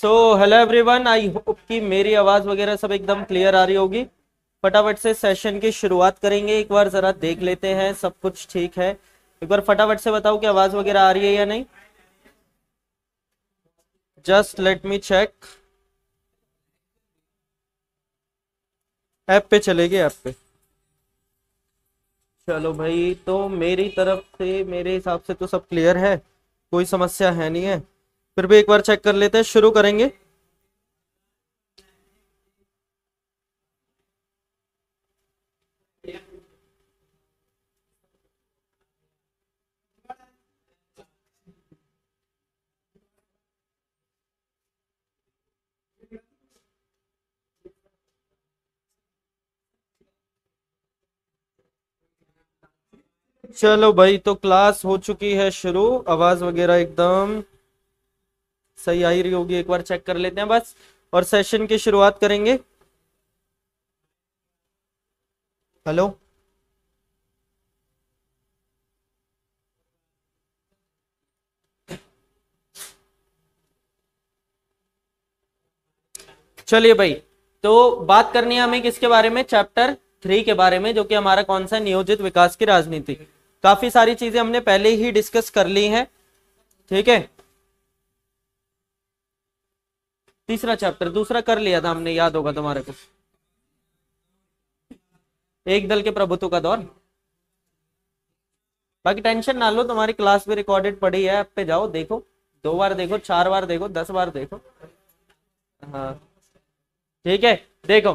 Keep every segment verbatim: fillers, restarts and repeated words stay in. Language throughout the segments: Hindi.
So hello everyone, I hope कि मेरी आवाज वगैरह सब एकदम क्लियर आ रही होगी। फटाफट से सेशन की शुरुआत करेंगे। एक बार जरा देख लेते हैं सब कुछ ठीक है। एक बार फटाफट से बताओ कि आवाज वगैरह आ रही है या नहीं। Just let me check. App पे चले गए, ऐप पे। चलो भाई, तो मेरी तरफ से मेरे हिसाब से तो सब क्लियर है, कोई समस्या है नहीं है। फिर भी एक बार चेक कर लेते हैं, शुरू करेंगे। चलो भाई, तो क्लास हो चुकी है शुरू। आवाज वगैरह एकदम सही आई रही होगी, एक बार चेक कर लेते हैं बस, और सेशन की शुरुआत करेंगे। हेलो, चलिए भाई, तो बात करनी है हमें किसके बारे में? चैप्टर थ्री के बारे में, जो कि हमारा कौन सा? नियोजित विकास की राजनीति। काफी सारी चीजें हमने पहले ही डिस्कस कर ली हैं, ठीक है। तीसरा चैप्टर, दूसरा कर लिया था हमने, याद होगा तुम्हारे को, एक दल के प्रभुत्व का दौर। बाकी टेंशन ना लो, तुम्हारी क्लास भी रिकॉर्डेड पड़ी है, आप पे जाओ देखो, दो बार देखो, चार बार देखो, दस बार देखो। हाँ ठीक है, देखो।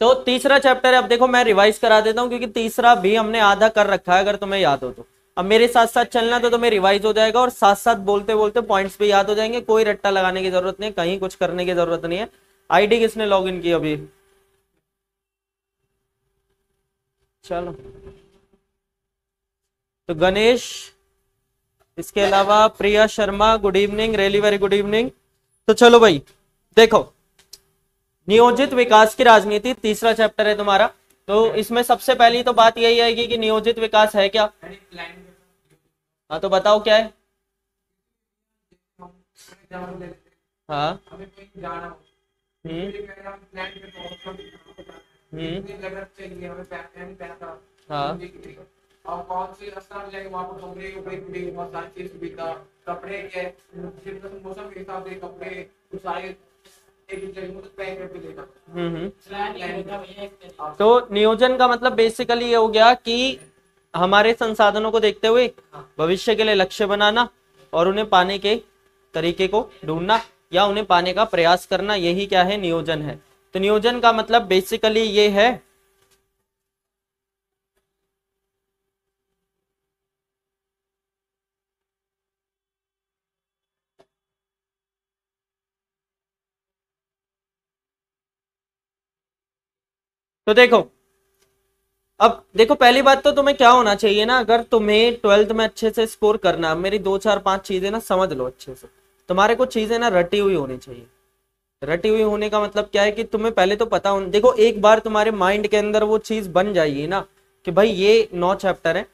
तो तीसरा चैप्टर है। अब देखो, मैं रिवाइज करा देता हूँ क्योंकि तीसरा भी हमने आधा कर रखा है, अगर तुम्हें याद हो तो। अब मेरे साथ साथ चलना तो तुम्हें रिवाइज हो जाएगा, और साथ साथ बोलते बोलते पॉइंट्स भी याद हो जाएंगे। कोई रट्टा लगाने की जरूरत नहीं, कहीं कुछ करने की जरूरत नहीं है। आईडी किसने लॉगिन की अभी? चलो, तो गणेश, इसके अलावा Priya Sharma, good evening. Really very good evening. तो चलो भाई, देखो, नियोजित विकास की राजनीति तीसरा चैप्टर है तुम्हारा। तो इसमें सबसे पहली तो बात यही आएगी कि नियोजित विकास है क्या। हाँ, तो बताओ क्या है। हाँ, तो नियोजन का मतलब बेसिकली ये हो गया कि हमारे संसाधनों को देखते हुए भविष्य के लिए लक्ष्य बनाना और उन्हें पाने के तरीके को ढूंढना या उन्हें पाने का प्रयास करना, यही क्या है? नियोजन है। तो नियोजन का मतलब बेसिकली ये है। तो देखो, अब देखो, पहली बात तो तुम्हें क्या होना चाहिए ना, अगर तुम्हें ट्वेल्थ में अच्छे से स्कोर करना, मेरी दो चार पांच चीजें ना समझ लो अच्छे से। तुम्हारे को चीजें ना रटी हुई होनी चाहिए। रटी हुई होने का मतलब क्या है कि तुम्हें पहले तो पता हो। देखो, एक बार तुम्हारे माइंड के अंदर वो चीज बन जाएगी ना कि भाई ये नौ चैप्टर है,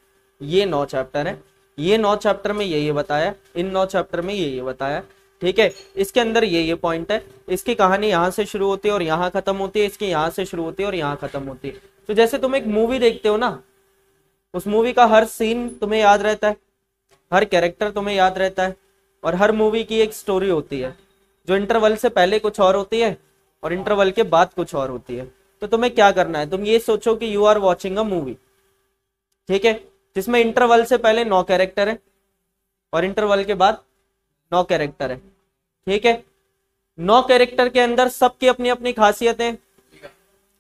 ये नौ चैप्टर है, ये नौ चैप्टर में ये ये बताया, इन नौ चैप्टर में ये ये बताया, ठीक है, इसके अंदर ये ये पॉइंट है, इसकी कहानी यहाँ से शुरू होती है और यहाँ खत्म होती है, इसकी यहाँ से शुरू होती है और यहाँ खत्म होती है। तो जैसे तुम एक मूवी देखते हो ना, उस मूवी का हर सीन तुम्हें याद रहता है, हर कैरेक्टर तुम्हें याद रहता है, और हर मूवी की एक स्टोरी होती है जो इंटरवल से पहले कुछ और होती है और इंटरवल के बाद कुछ और होती है। तो तुम्हें क्या करना है, तुम ये सोचो कि you are watching a movie, ठीक है, जिसमें इंटरवल से पहले नौ कैरेक्टर है और इंटरवल के बाद नौ कैरेक्टर है, ठीक है। नौ कैरेक्टर के अंदर सबकी अपनी अपनी खासियतें हैं,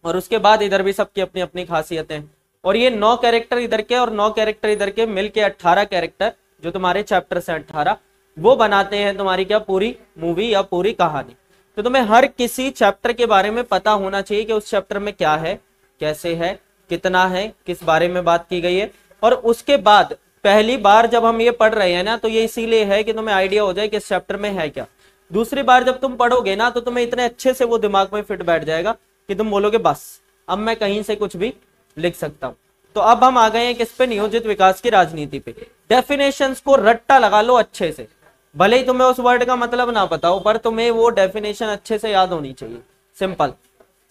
और उसके बाद इधर भी सबकी अपनी अपनी खासियतें हैं, और ये नौ कैरेक्टर इधर के और नौ कैरेक्टर इधर के मिलके अट्ठारह कैरेक्टर, जो तुम्हारे चैप्टर से अट्ठारह, वो बनाते हैं तुम्हारी क्या, पूरी मूवी या पूरी कहानी। तो तुम्हें हर किसी चैप्टर के बारे में पता होना चाहिए कि उस चैप्टर में क्या है, कैसे है, कितना है, किस बारे में बात की गई है। और उसके बाद पहली बार जब हम ये पढ़ रहे हैं ना, तो ये इसीलिए है कि तुम्हें आइडिया हो जाए कि इस चैप्टर में है क्या। दूसरी बार जब तुम पढ़ोगे ना, तो तुम्हें इतने अच्छे से वो दिमाग में फिट बैठ जाएगा कि तुम बोलोगे बस, अब मैं कहीं से कुछ भी लिख सकता हूँ। तो अब हम आ गए हैं किस पे? नियोजित विकास की राजनीति पे। डेफिनेशंस को रट्टा लगा लो अच्छे से, भले ही तुम्हें उस वर्ड का मतलब ना पता हो, पर तुम्हें वो डेफिनेशन अच्छे से याद होनी चाहिए। सिंपल,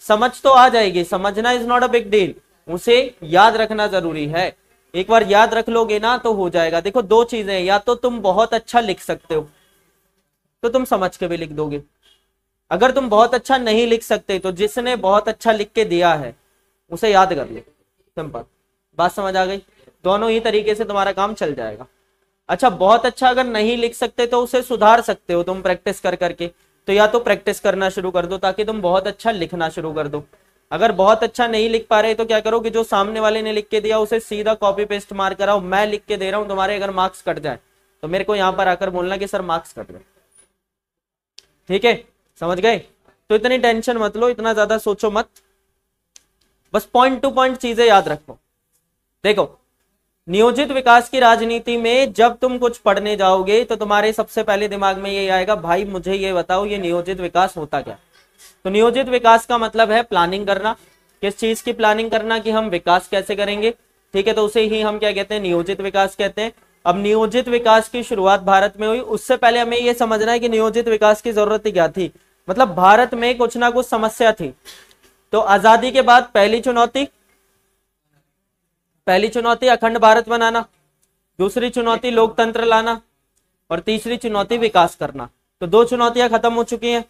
समझ तो आ जाएगी, समझना is not a big deal, उसे याद रखना जरूरी है। एक बार याद रख लोगे ना तो हो जाएगा। देखो दो चीजें, या तो तुम बहुत अच्छा लिख सकते हो तो तुम समझ के भी लिख दोगे, अगर तुम बहुत अच्छा नहीं लिख सकते तो जिसने बहुत अच्छा लिख के दिया है उसे याद कर लो। सिंपल, बात समझ आ गई? दोनों ही तरीके से तुम्हारा काम चल जाएगा। अच्छा, बहुत अच्छा अगर नहीं लिख सकते तो उसे सुधार सकते हो तुम प्रैक्टिस कर करके, तो या तो प्रैक्टिस करना शुरू कर दो ताकि तुम बहुत अच्छा लिखना शुरू कर दो। अगर बहुत अच्छा नहीं लिख पा रहे तो क्या करो कि जो सामने वाले ने लिख के दिया उसे सीधा कॉपी पेस्ट मार कर आओ, मैं लिख के दे रहा हूं तुम्हारे, अगर मार्क्स कट जाए तो मेरे को यहां पर आकर बोलना कि सर मार्क्स कट गए। ठीक है, समझ गए? तो इतनी टेंशन मत लो, इतना ज्यादा सोचो मत, बस पॉइंट टू पॉइंट चीजें याद रखो। देखो, नियोजित विकास की राजनीति में जब तुम कुछ पढ़ने जाओगे तो तुम्हारे सबसे पहले दिमाग में ये आएगा, भाई मुझे ये बताओ ये नियोजित विकास होता क्या? तो नियोजित विकास का मतलब है प्लानिंग करना। किस चीज की प्लानिंग करना? कि हम विकास कैसे करेंगे। ठीक है, तो उसे ही हम क्या कहते हैं? नियोजित विकास कहते हैं। अब नियोजित विकास की शुरुआत भारत में हुई, उससे पहले हमें यह समझना है कि नियोजित विकास की जरूरत क्या थी। मतलब भारत में कुछ ना कुछ समस्या थी। तो आजादी के बाद पहली चुनौती पहली चुनौती अखंड भारत बनाना, दूसरी चुनौती लोकतंत्र लाना, और तीसरी चुनौती विकास करना। तो दो चुनौतियां खत्म हो चुकी हैं,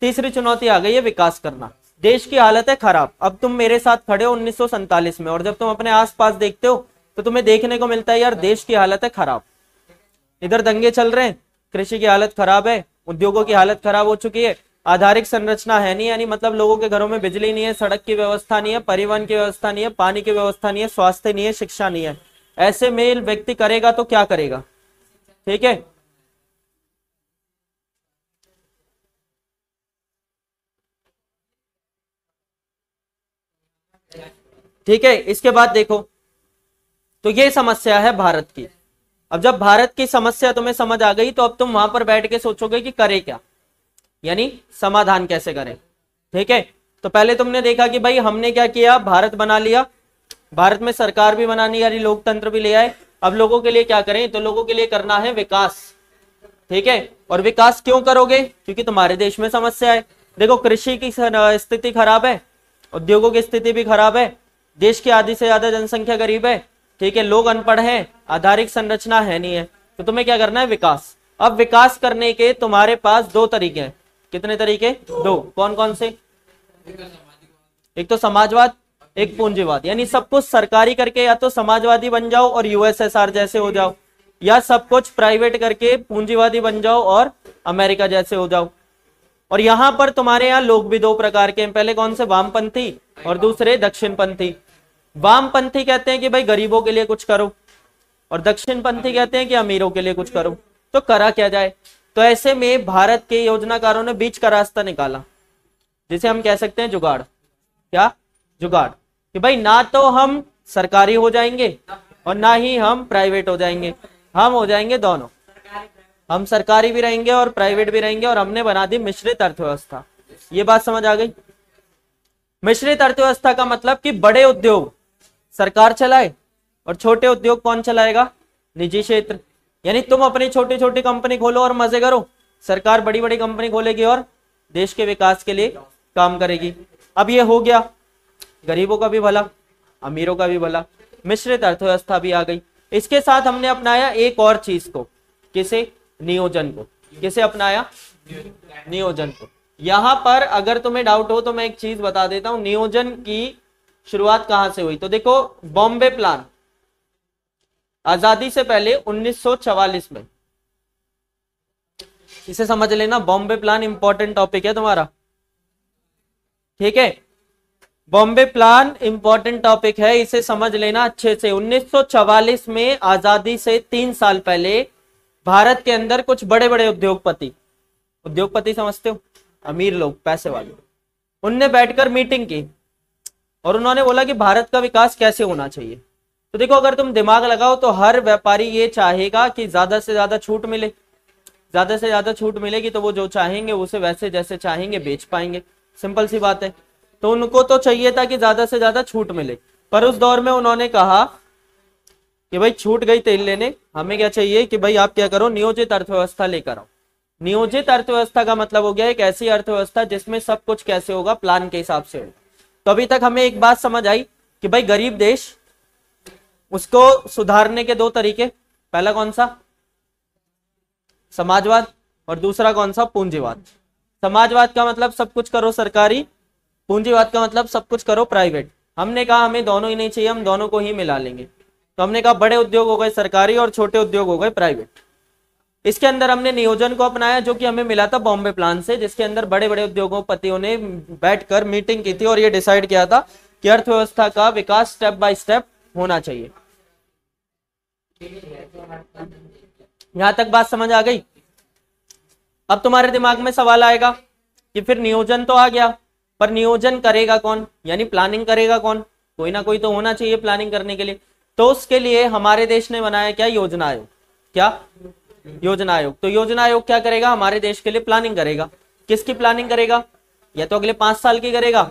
तीसरी चुनौती आ गई है विकास करना। देश की हालत है खराब। अब तुम मेरे साथ खड़े हो उन्नीस सौ सैंतालीस में, और जब तुम अपने आसपास देखते हो तो तुम्हें देखने को मिलता है यार देश की हालत है खराब, इधर दंगे चल रहे हैं, कृषि की हालत खराब है, उद्योगों की हालत खराब हो चुकी है, आधारिक संरचना है नहीं, यानी मतलब लोगों के घरों में बिजली नहीं है, सड़क की व्यवस्था नहीं है, परिवहन की व्यवस्था नहीं है, पानी की व्यवस्था नहीं है, स्वास्थ्य नहीं है, शिक्षा नहीं है। ऐसे में व्यक्ति करेगा तो क्या करेगा? ठीक है, ठीक है। इसके बाद देखो, तो ये समस्या है भारत की। अब जब भारत की समस्या तुम्हें समझ आ गई तो अब तुम वहां पर बैठ के सोचोगे कि करे क्या, यानी समाधान कैसे करें। ठीक है, तो पहले तुमने देखा कि भाई हमने क्या किया, भारत बना लिया, भारत में सरकार भी बनानी यानी लोकतंत्र भी ले आए। अब लोगों के लिए क्या करें? तो लोगों के लिए करना है विकास। ठीक है, और विकास क्यों करोगे? क्योंकि तुम्हारे देश में समस्या है। देखो, कृषि की स्थिति खराब है, उद्योगों की स्थिति भी खराब है, देश की आधी से ज्यादा जनसंख्या गरीब है, ठीक है, लोग अनपढ़ हैं, आधारिक संरचना है नहीं है, तो तुम्हें क्या करना है? विकास। अब विकास करने के तुम्हारे पास दो तरीके हैं। कितने तरीके? दो। कौन कौन से? एक तो समाजवाद, एक पूंजीवाद, यानी सब कुछ सरकारी करके या तो समाजवादी बन जाओ और यूएसएसआर जैसे हो जाओ, या सब कुछ प्राइवेट करके पूंजीवादी बन जाओ और अमेरिका जैसे हो जाओ। और यहां पर तुम्हारे यहाँ लोग भी दो प्रकार के हैं, पहले कौन से? वामपंथी और दूसरे दक्षिणपंथी। वामपंथी कहते हैं कि भाई गरीबों के लिए कुछ करो, और दक्षिणपंथी कहते हैं कि अमीरों के लिए कुछ करो। तो करा क्या जाए? तो ऐसे में भारत के योजनाकारों ने बीच का रास्ता निकाला, जिसे हम कह सकते हैं जुगाड़। क्या जुगाड़? कि भाई ना तो हम सरकारी हो जाएंगे और ना ही हम प्राइवेट हो जाएंगे, हम हो जाएंगे दोनों, हम सरकारी भी रहेंगे और प्राइवेट भी रहेंगे, और हमने बना दी मिश्रित अर्थव्यवस्था। ये बात समझ आ गई? मिश्रित अर्थव्यवस्था का मतलब कि बड़े उद्योग सरकार चलाए और छोटे उद्योग कौन चलाएगा? निजी क्षेत्र। यानी तुम अपनी छोटी छोटी कंपनी खोलो और मजे करो, सरकार बड़ी बड़ी कंपनी खोलेगी और देश के विकास के लिए काम करेगी। अब ये हो गया, गरीबों का भी भला, अमीरों का भी भला, मिश्रित अर्थव्यवस्था भी आ गई। इसके साथ हमने अपनाया एक और चीज को। किसे? नियोजन को। किसे अपनाया? नियोजन को। यहाँ पर अगर तुम्हें डाउट हो तो मैं एक चीज बता देता हूँ, नियोजन की शुरुआत कहाँ से हुई। तो देखो, बॉम्बे प्लान आजादी से पहले उन्नीस सौ चवालीस में, इसे समझ लेना। बॉम्बे प्लान इंपॉर्टेंट टॉपिक है तुम्हारा। ठीक है, बॉम्बे प्लान इंपॉर्टेंट टॉपिक है, इसे समझ लेना अच्छे से। उन्नीस सौ चवालीस में आजादी से तीन साल पहले भारत के अंदर कुछ बड़े बड़े उद्योगपति उद्योगपति समझते हो, अमीर लोग, पैसे वाले, उनने बैठकर मीटिंग की और उन्होंने बोला कि भारत का विकास कैसे होना चाहिए। तो देखो, अगर तुम दिमाग लगाओ तो हर व्यापारी ये चाहेगा कि ज्यादा से ज्यादा छूट मिले, ज्यादा से ज्यादा छूट मिलेगी तो वो जो चाहेंगे उसे वैसे जैसे चाहेंगे बेच पाएंगे। सिंपल सी बात है। तो उनको तो चाहिए था कि ज्यादा से ज्यादा छूट मिले, पर उस दौर में उन्होंने कहा कि भाई छूट गई तेल लेने, हमें क्या चाहिए कि भाई आप क्या करो, नियोजित अर्थव्यवस्था लेकर आओ। नियोजित अर्थव्यवस्था का मतलब हो गया एक ऐसी अर्थव्यवस्था जिसमें सब कुछ कैसे होगा, प्लान के हिसाब से होगा। तो अभी तक हमें एक बात समझ आई कि भाई गरीब देश, उसको सुधारने के दो तरीके, पहला कौन सा, समाजवाद, और दूसरा कौन सा, पूंजीवाद। समाजवाद का मतलब सब कुछ करो सरकारी, पूंजीवाद का मतलब सब कुछ करो प्राइवेट। हमने कहा हमें दोनों ही नहीं चाहिए, हम दोनों को ही मिला लेंगे। तो हमने कहा बड़े उद्योग हो गए सरकारी और छोटे उद्योग हो गए प्राइवेट। इसके अंदर हमने नियोजन को अपनाया जो कि हमें मिला था बॉम्बे प्लान से, जिसके अंदर बड़े बड़े उद्योगपतियों ने बैठकर मीटिंग की थी और ये डिसाइड किया था कि अर्थव्यवस्था का विकास स्टेप बाय स्टेप होना चाहिए। यहां तक बात समझ आ गई। अब तुम्हारे दिमाग में सवाल आएगा कि फिर नियोजन तो आ गया, पर नियोजन करेगा कौन, यानी प्लानिंग करेगा कौन, कोई ना कोई तो होना चाहिए प्लानिंग करने के लिए। तो उसके लिए हमारे देश ने बनाया क्या, योजना आयोग। क्या, योजना आयोग। तो योजना आयोग क्या करेगा, हमारे देश के लिए प्लानिंग करेगा। किसकी प्लानिंग करेगा, या तो अगले पांच साल की करेगा,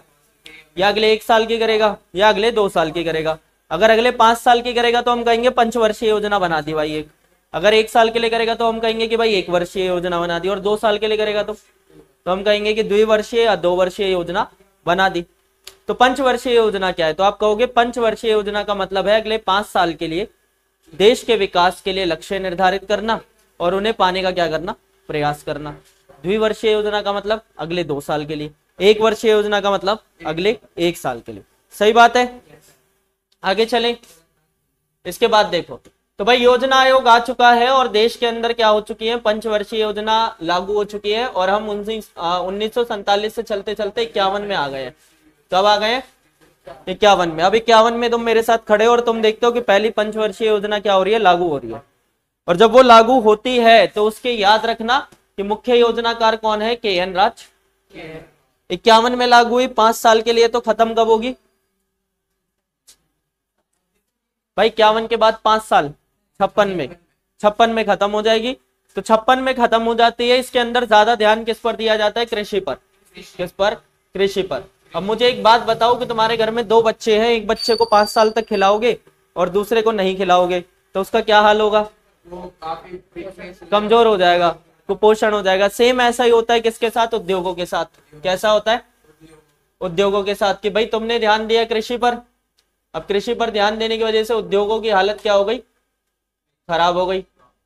या अगले एक साल की करेगा, या अगले दो साल की करेगा। अगर अगले पांच साल की करेगा तो हम कहेंगे पंचवर्षीय योजना बना दी भाई एक। अगर एक साल के लिए करेगा तो हम कहेंगे कि भाई एक वर्षीय योजना बना दी, और दो साल के लिए करेगा तो तो हम कहेंगे कि द्विवर्षीय या दो वर्षीय योजना बना दी। तो पंचवर्षीय योजना क्या है, तो आप कहोगे पंचवर्षीय योजना का मतलब है अगले पांच साल के लिए देश के विकास के लिए लक्ष्य निर्धारित करना और उन्हें पाने का क्या करना, प्रयास करना। द्विवर्षीय योजना का मतलब अगले दो साल के लिए, एक वर्षीय योजना का मतलब अगले एक साल के लिए। सही बात है, आगे चलें। इसके बाद देखो तो भाई योजना आयोग आ चुका है और देश के अंदर क्या हो चुकी है, पंचवर्षीय योजना लागू हो चुकी है और हम उन्नीस सौ सैंतालीस से चलते चलते इक्यावन में आ गए हैं। कब आ गए, इक्यावन में। अब इक्यावन में तुम मेरे साथ खड़े हो और तुम देखते हो कि पहली पंचवर्षीय योजना क्या हो रही है, लागू हो रही है। और जब वो लागू होती है तो उसके याद रखना कि मुख्य योजनाकार कौन है, के एन राज। इक्यावन में लागू हुई, पांच साल के लिए, तो खत्म कब होगी भाई, इक्यावन के बाद पांच साल, छप्पन में, छप्पन में खत्म हो जाएगी। तो छप्पन में खत्म हो जाती है। इसके अंदर ज्यादा ध्यान किस पर दिया जाता है, कृषि पर। किस पर, कृषि पर। अब मुझे एक बात बताओ कि तुम्हारे घर में दो बच्चे हैं, एक बच्चे को पांच साल तक खिलाओगे और दूसरे को नहीं खिलाओगे तो उसका क्या हाल होगा, वो काफी कमजोर हो जाएगा, कुपोषण हो जाएगा। सेम ऐसा ही होता है किसके साथ, उद्योगों के साथ। कैसा होता है उद्योगों के साथ, कि भाई तुमने ध्यान दिया कृषि पर, अब कृषि पर ध्यान देने की वजह से उद्योगों की हालत क्या हो गई, खराब हो गई।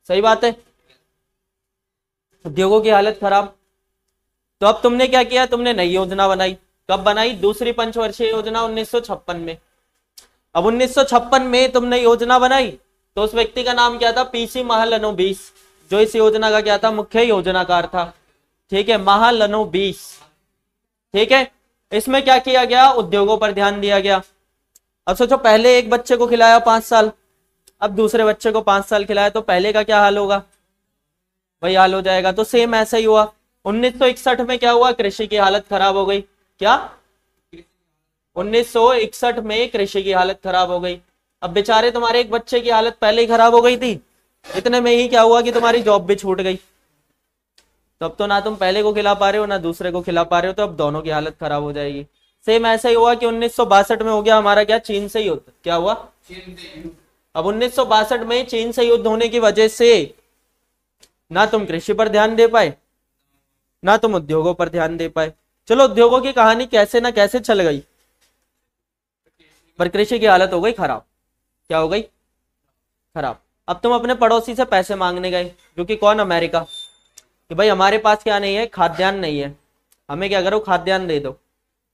सही बात है, उद्योगों की हालत खराब। तो अब तुमने क्या किया, तुमने नई योजना बनाई। कब बनाई, दूसरी पंचवर्षीय योजना उन्नीस सौ छप्पन में। अब उन्नीस सौ छप्पन में तुमने योजना बनाई तो उस व्यक्ति का नाम क्या था, पीसी महालनोबिस, जो इस योजना का क्या था, मुख्य योजनाकार था। ठीक है, महालनोबिस। ठीक है, इसमें क्या किया गया, उद्योगों पर ध्यान दिया गया। अब सोचो पहले एक बच्चे को खिलाया पांच साल, अब दूसरे बच्चे को पांच साल खिलाया, तो पहले का क्या हाल होगा, वही हाल हो जाएगा। तो सेम ऐसा ही हुआ। उन्नीस सौ इकसठ में क्या हुआ, कृषि की हालत खराब हो गई। क्या, उन्नीस सौ इकसठ में कृषि की हालत खराब हो गई। अब बेचारे तुम्हारे एक बच्चे की हालत पहले ही खराब हो गई थी, इतने में ही क्या हुआ कि तुम्हारी जॉब भी छूट गई। तो अब तो ना तुम पहले को खिला पा रहे हो ना दूसरे को खिला पा रहे हो, तो अब दोनों की हालत खराब हो जाएगी। सेम ऐसा ही हुआ कि उन्नीस सौ बासठ में हो गया हमारा क्या, चीन से युद्ध। क्या हुआ, चीन से युद्ध। अब उन्नीस सौ बासठ में चीन से युद्ध होने की वजह से ना तुम कृषि पर ध्यान दे पाए ना तुम उद्योगों पर ध्यान दे पाए। चलो उद्योगों की कहानी कैसे ना कैसे चल गई, पर कृषि की हालत हो गई खराब। क्या हो गई, खराब। अब तुम अपने पड़ोसी से पैसे मांगने गए, जो कि कौन, अमेरिका, कि भाई हमारे पास क्या नहीं है, खाद्यान्न नहीं है, हमें क्या करो, खाद्यान्न दे दो।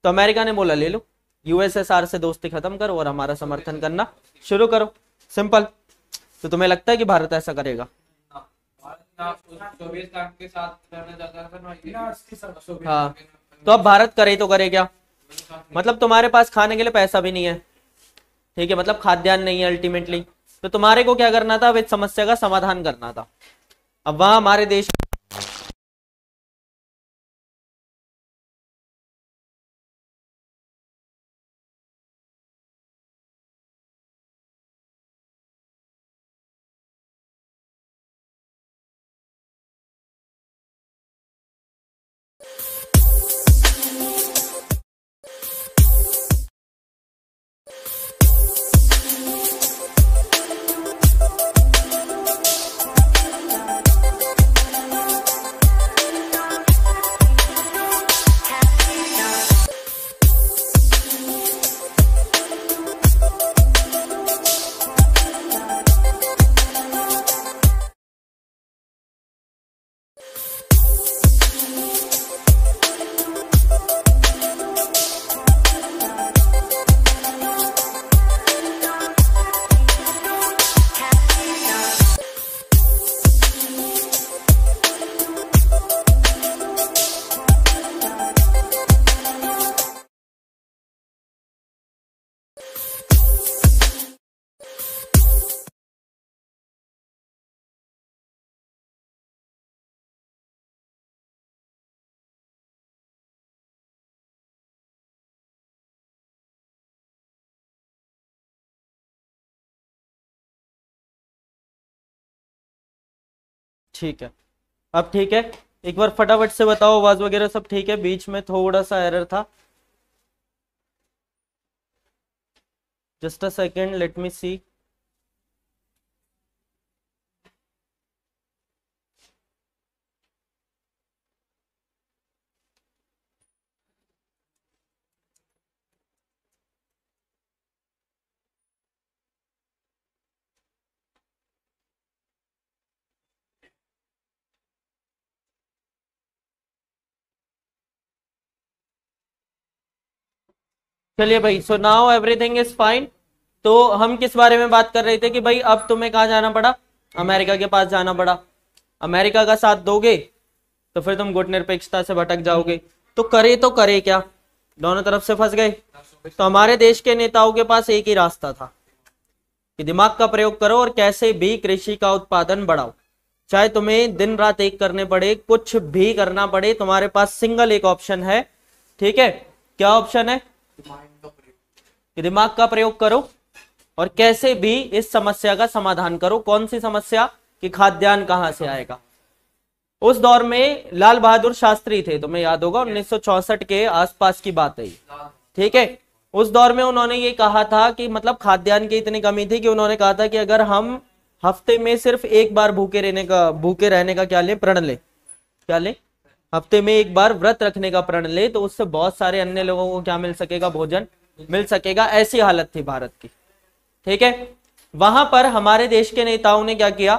तो अमेरिका ने बोला ले लो, यूएसएसआर से दोस्ती खत्म करो और हमारा समर्थन करना शुरू करो, सिंपल। तो तुम्हें लगता है कि भारत ऐसा करेगा? हाँ, तो अब भारत करे तो करे क्या, मतलब तुम्हारे पास खाने के लिए पैसा भी नहीं है, ठीक है, मतलब खाद्यान्न नहीं है अल्टीमेटली। तो तुम्हारे को क्या करना था, अब इस समस्या का समाधान करना था। अब वहां हमारे देश ठीक है, अब ठीक है। एक बार फटाफट से बताओ, आवाज वगैरह सब ठीक है? बीच में थोड़ा सा एरर था। Just a second, let me see. चलिए भाई, so now everything is fine. तो हम किस बारे में बात कर रहे थे कि भाई अब तुम्हें कहाँ जाना पड़ा? अमेरिका के पास जाना पड़ा। अमेरिका का साथ दोगे तो फिर तुम गुटनिरपेक्षता से भटक जाओगे। तो करे तो करे क्या, दोनों तरफ से फंस गए। तो हमारे देश के नेताओं के पास एक ही रास्ता था कि दिमाग का प्रयोग करो और कैसे भी कृषि का उत्पादन बढ़ाओ, चाहे तुम्हें दिन रात एक करने पड़े, कुछ भी करना पड़े। तुम्हारे पास सिंगल एक ऑप्शन है, ठीक है? क्या ऑप्शन है? दिमाग का प्रयोग करो और कैसे भी इस समस्या का समाधान करो। कौन सी समस्या? कि खाद्यान्न कहां से आएगा। उस दौर में लाल बहादुर शास्त्री थे, तुम्हें याद होगा, उन्नीस सौ चौसठ के आसपास की बात है, ठीक है? उस दौर में उन्होंने ये कहा था कि मतलब खाद्यान्न की इतनी कमी थी कि उन्होंने कहा था कि अगर हम हफ्ते में सिर्फ एक बार भूखे रहने का भूखे रहने का क्या ले प्रण ले क्या ले हफ्ते में एक बार व्रत रखने का प्रण ले, तो उससे बहुत सारे अन्य लोगों को क्या मिल सकेगा? भोजन मिल सकेगा। ऐसी हालत थी भारत की, ठीक है? वहां पर हमारे देश के नेताओं ने क्या किया?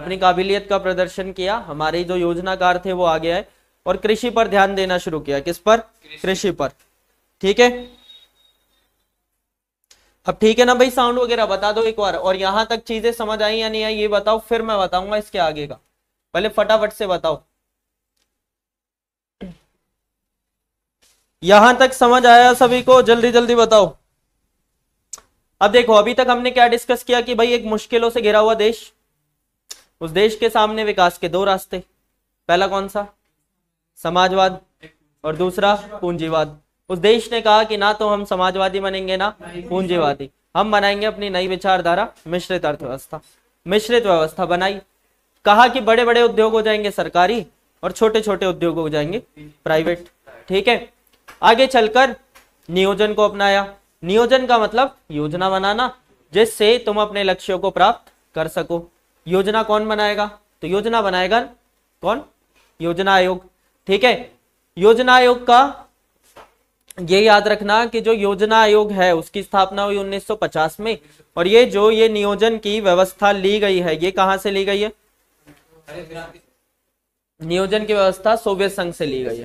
अपनी काबिलियत का प्रदर्शन किया। हमारे जो योजनाकार थे वो आगे आए और कृषि पर ध्यान देना शुरू किया। किस पर? कृषि पर, ठीक है? अब ठीक है ना भाई, साउंड वगैरह बता दो एक बार। और यहां तक चीजें समझ आई या नहीं आई ये बताओ, फिर मैं बताऊंगा इसके आगे का। पहले फटाफट से बताओ, यहां तक समझ आया सभी को? जल्दी जल्दी बताओ। अब देखो, अभी तक हमने क्या डिस्कस किया कि भाई एक मुश्किलों से घिरा हुआ देश, उस देश के सामने विकास के दो रास्ते। पहला कौन सा? समाजवाद, और दूसरा पूंजीवाद। उस देश ने कहा कि ना तो हम समाजवादी बनेंगे ना पूंजीवादी, हम बनाएंगे अपनी नई विचारधारा, मिश्रित अर्थव्यवस्था। मिश्रित व्यवस्था बनाई, कहा कि बड़े बड़े उद्योग हो जाएंगे सरकारी और छोटे छोटे उद्योग हो जाएंगे प्राइवेट, ठीक है? आगे चलकर नियोजन को अपनाया। नियोजन का मतलब योजना बनाना जिससे तुम अपने लक्ष्यों को प्राप्त कर सको। योजना कौन बनाएगा? तो योजना बनाएगा कौन? योजना आयोग, ठीक है? योजना आयोग का ये याद रखना कि जो योजना आयोग है उसकी स्थापना हुई उन्नीस सौ पचास में, और ये जो ये नियोजन की व्यवस्था ली गई है ये कहां से ली गई है? नियोजन की व्यवस्था सोवियत संघ से ली गई है,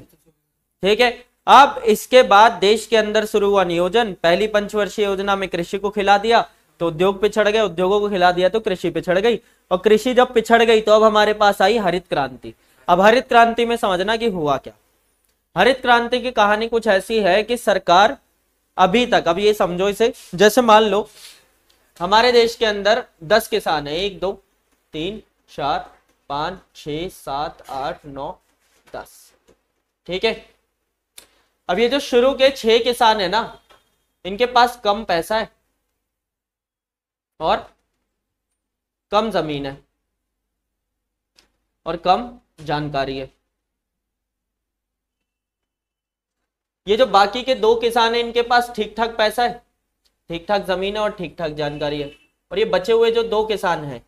ठीक है? अब इसके बाद देश के अंदर शुरू हुआ नियोजन। पहली पंचवर्षीय योजना में कृषि को खिला दिया तो उद्योग पिछड़ गए, उद्योगों को खिला दिया तो कृषि पिछड़ गई, और कृषि जब पिछड़ गई तो अब हमारे पास आई हरित क्रांति। अब हरित क्रांति में समझना कि हुआ क्या। हरित क्रांति की कहानी कुछ ऐसी है कि सरकार अभी तक, अब ये समझो इसे, जैसे मान लो हमारे देश के अंदर दस किसान है, एक दो तीन चार पांच छ सात आठ नौ दस, ठीक है? अब ये जो शुरू के छह किसान है ना, इनके पास कम पैसा है और कम जमीन है और कम जानकारी है। ये जो बाकी के दो किसान है इनके पास ठीक ठाक पैसा है, ठीक ठाक जमीन है और ठीक ठाक जानकारी है। और ये बचे हुए जो दो किसान हैं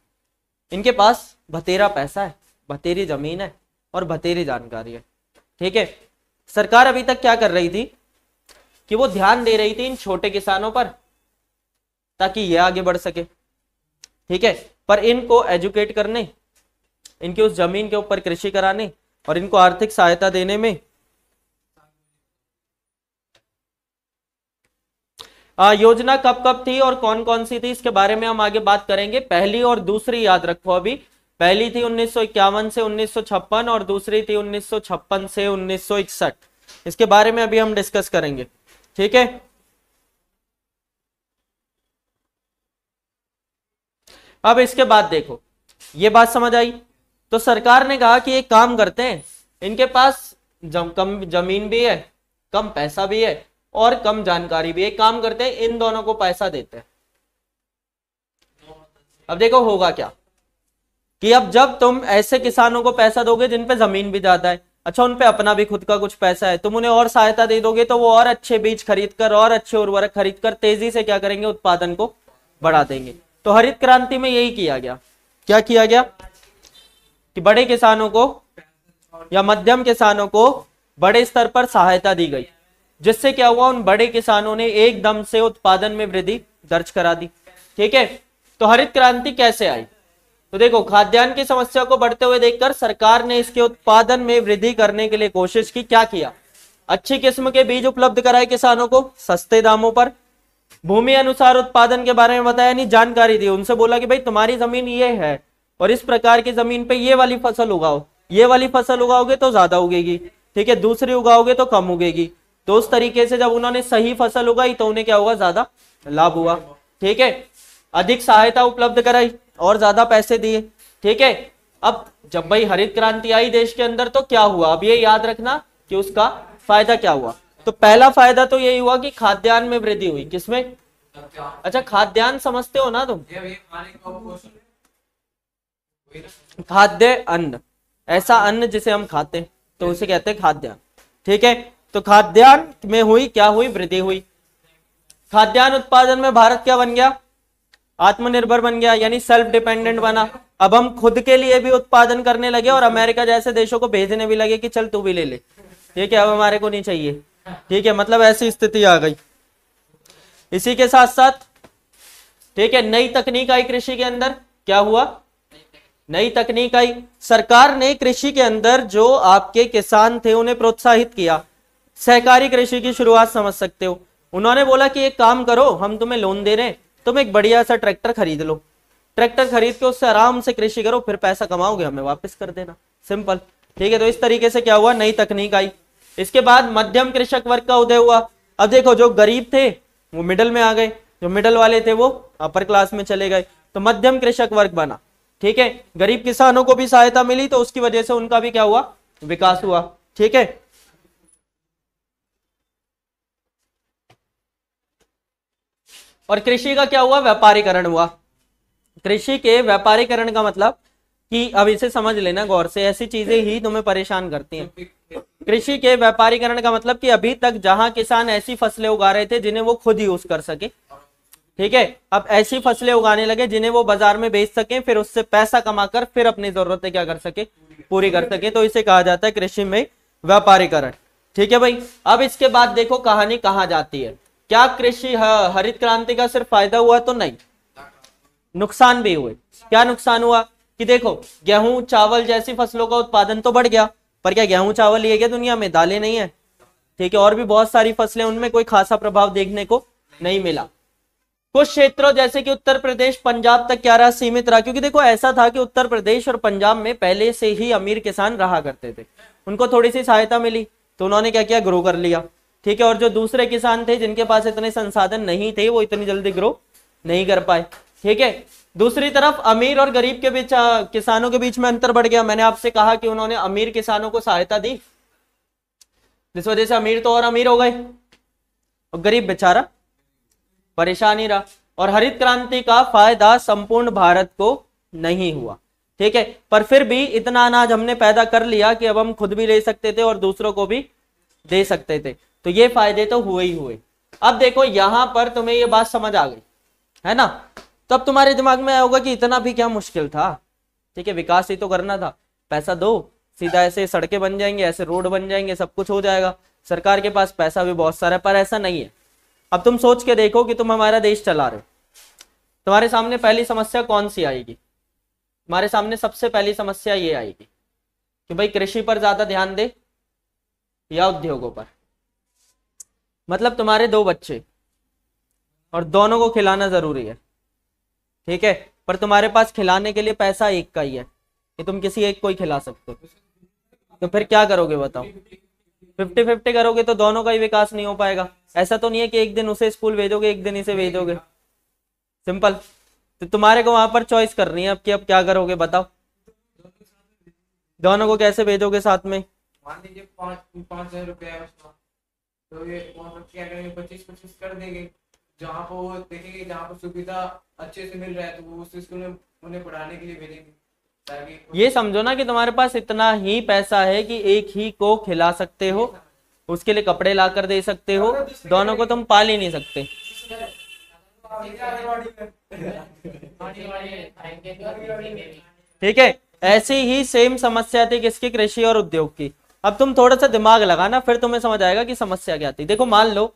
इनके पास भतेरा पैसा है, भतेरी जमीन है और भतेरी जानकारी है, ठीक है? सरकार अभी तक क्या कर रही थी कि वो ध्यान दे रही थी इन छोटे किसानों पर ताकि ये आगे बढ़ सके, ठीक है? पर इनको एजुकेट करने, इनके उस जमीन के ऊपर कृषि कराने और इनको आर्थिक सहायता देने में आ, योजना कब कब थी और कौन कौन सी थी इसके बारे में हम आगे बात करेंगे। पहली और दूसरी याद रखो अभी। पहली थी उन्नीस सौ इक्यावन से उन्नीस सौ छप्पन, और दूसरी थी उन्नीस सौ छप्पन से उन्नीस सौ इकसठ। इसके बारे में अभी हम डिस्कस करेंगे, ठीक है? अब इसके बाद देखो, ये बात समझ आई तो सरकार ने कहा कि एक काम करते हैं, इनके पास जम, कम जमीन भी है, कम पैसा भी है और कम जानकारी भी है, काम करते हैं इन दोनों को पैसा देते हैं। अब देखो होगा क्या कि अब जब तुम ऐसे किसानों को पैसा दोगे जिन पे जमीन भी ज्यादा है, अच्छा उन पे अपना भी खुद का कुछ पैसा है, तुम उन्हें और सहायता दे दोगे तो वो और अच्छे बीज खरीदकर और अच्छे उर्वरक खरीदकर तेजी से क्या करेंगे, उत्पादन को बढ़ा देंगे। तो हरित क्रांति में यही किया गया। क्या किया गया कि बड़े किसानों को या मध्यम किसानों को बड़े स्तर पर सहायता दी गई, जिससे क्या हुआ, उन बड़े किसानों ने एकदम से उत्पादन में वृद्धि दर्ज करा दी। ठीक है, तो हरित क्रांति कैसे आई? तो देखो, खाद्यान्न की समस्या को बढ़ते हुए देखकर सरकार ने इसके उत्पादन में वृद्धि करने के लिए कोशिश की। क्या किया? अच्छी किस्म के बीज उपलब्ध कराए किसानों को सस्ते दामों पर, भूमि अनुसार उत्पादन के बारे में बताया, नहीं जानकारी दी, उनसे बोला कि भाई तुम्हारी जमीन ये है और इस प्रकार की जमीन पे ये वाली फसल उगाओ, ये वाली फसल उगाओगे तो ज्यादा उगेगी, ठीक है, दूसरी उगाओगे तो कम उगेगी। तो उस तरीके से जब उन्होंने सही फसल उगाई तो उन्हें क्या हुआ, ज्यादा लाभ हुआ। ठीक है, अधिक सहायता उपलब्ध कराई और ज्यादा पैसे दिए। ठीक है, अब जब भाई हरित क्रांति आई देश के अंदर तो क्या हुआ, अब ये याद रखना कि उसका फायदा क्या हुआ। तो पहला फायदा तो यही हुआ कि खाद्यान्न में वृद्धि हुई। किसमें? अच्छा, खाद्यान्न समझते हो ना तुम, खाद्य अन्न, ऐसा अन्न जिसे हम खाते हैं तो उसे कहते हैं खाद्यान्न। ठीक है, तो खाद्यान्न में हुई क्या, हुई वृद्धि हुई। खाद्यान्न उत्पादन में भारत क्या बन गया, आत्मनिर्भर बन गया, यानी सेल्फ डिपेंडेंट बना। अब हम खुद के लिए भी उत्पादन करने लगे और अमेरिका जैसे देशों को भेजने भी लगे कि चल तू भी ले ले, ठीक है, अब हमारे को नहीं चाहिए। ठीक है, मतलब ऐसी स्थिति आ गई। इसी के साथ साथ, ठीक है, नई तकनीक आई कृषि के अंदर। क्या हुआ, नई तकनीक आई, सरकार ने कृषि के अंदर जो आपके किसान थे उन्हें प्रोत्साहित किया। सहकारी कृषि की शुरुआत समझ सकते हो, उन्होंने बोला कि एक काम करो, हम तुम्हें लोन दे रहे हैं, तुम एक बढ़िया सा ट्रैक्टर खरीद लो, ट्रैक्टर खरीद के उससे आराम से कृषि करो, फिर पैसा कमाओगे, हमें वापस कर देना, सिंपल। ठीक है, तो इस तरीके से क्या हुआ, नई तकनीक आई। इसके बाद मध्यम कृषक वर्ग का उदय हुआ। अब देखो, जो गरीब थे वो मिडल में आ गए, जो मिडल वाले थे वो अपर क्लास में चले गए, तो मध्यम कृषक वर्ग बना। ठीक है, गरीब किसानों को भी सहायता मिली तो उसकी वजह से उनका भी क्या हुआ, विकास हुआ। ठीक है, और कृषि का क्या हुआ, व्यापारीकरण हुआ। कृषि के व्यापारीकरण का मतलब कि अब इसे समझ लेना गौर से, ऐसी चीजें ही तुम्हें परेशान करती हैं। कृषि के व्यापारीकरण का मतलब कि अभी तक जहां किसान ऐसी फसलें उगा रहे थे जिन्हें वो खुद यूज कर सके, ठीक है, अब ऐसी फसलें उगाने लगे जिन्हें वो बाजार में बेच सकें, फिर उससे पैसा कमाकर फिर अपनी जरूरतें क्या कर सके, पूरी कर सके, तो इसे कहा जाता है कृषि में व्यापारीकरण। ठीक है भाई, अब इसके बाद देखो कहानी कहाँ जाती है। क्या कृषि हरित क्रांति का सिर्फ फायदा हुआ? तो नहीं, नुकसान भी हुए। क्या नुकसान हुआ कि देखो, गेहूं चावल जैसी फसलों का उत्पादन तो बढ़ गया, पर क्या गेहूं चावल लिए गए दुनिया में, दालें नहीं है, ठीक है, और भी बहुत सारी फसलें, उनमें कोई खासा प्रभाव देखने को नहीं मिला। कुछ क्षेत्रों जैसे कि उत्तर प्रदेश पंजाब तक क्या रहा, सीमित रहा, क्योंकि देखो ऐसा था कि उत्तर प्रदेश और पंजाब में पहले से ही अमीर किसान रहा करते थे, उनको थोड़ी सी सहायता मिली तो उन्होंने क्या किया, ग्रो कर लिया। ठीक है, और जो दूसरे किसान थे जिनके पास इतने संसाधन नहीं थे वो इतनी जल्दी ग्रो नहीं कर पाए। ठीक है, दूसरी तरफ अमीर और गरीब के बीच, किसानों के बीच में अंतर बढ़ गया। मैंने आपसे कहा कि उन्होंने अमीर किसानों को सहायता दी, जिस वजह से अमीर तो और अमीर हो गए और गरीब बेचारा परेशान ही रहा। और हरित क्रांति का फायदा संपूर्ण भारत को नहीं हुआ। ठीक है, पर फिर भी इतना अनाज हमने पैदा कर लिया कि अब हम खुद भी ले सकते थे और दूसरों को भी दे सकते थे, तो ये फायदे तो हुए ही हुए। अब देखो, यहां पर तुम्हें ये बात समझ आ गई है ना, तब तुम्हारे दिमाग में आया होगा कि इतना भी क्या मुश्किल था। ठीक है, विकास ही तो करना था, पैसा दो, सीधा ऐसे सड़कें बन जाएंगे, ऐसे रोड बन जाएंगे, सब कुछ हो जाएगा, सरकार के पास पैसा भी बहुत सारा है, पर ऐसा नहीं है। अब तुम सोच के देखो कि तुम हमारा देश चला रहे हो, तुम्हारे सामने पहली समस्या कौन सी आएगी? तुम्हारे सामने सबसे पहली समस्या ये आएगी कि भाई कृषि पर ज्यादा ध्यान दे या उद्योगों पर। मतलब तुम्हारे दो बच्चे और दोनों को खिलाना जरूरी है, ठीक है, पर तुम्हारे पास खिलाने के लिए पैसा एक का ही है कि तुम किसी एक को ही खिला सकते हो, तो फिर क्या करोगे बताओ? फिफ्टी फिफ्टी करोगे तो दोनों का ही विकास नहीं हो पाएगा। ऐसा तो नहीं है कि एक दिन उसे स्कूल भेजोगे, एक दिन इसे भेजोगे, सिंपल। तो तुम्हारे को वहां पर चॉइस करनी है अब कि अब क्या करोगे बताओ, दोनों को कैसे भेजोगे साथ में। मान लीजिए पाँच पाँच हजार रुपया है उसका, तो ये क्या करेंगे, पच्चीस पच्चीस कर देंगे, जहाँ पर वो देखेंगे जहाँ पर सुविधा अच्छे से मिल रहा है तो वो उस स्कूल में उन्हें पढ़ाने के लिए भेजेंगे। ये समझो ना कि तुम्हारे पास इतना ही पैसा है कि एक ही को खिला सकते हो, उसके लिए कपड़े ला कर दे सकते हो, दोनों को तुम पाल ही नहीं सकते। ठीक है, ऐसी ही सेम समस्या थी किसकी, कृषि और उद्योग की। अब तुम थोड़ा सा दिमाग लगाना, फिर तुम्हें समझ आएगा कि समस्या क्या थी। देखो मान लो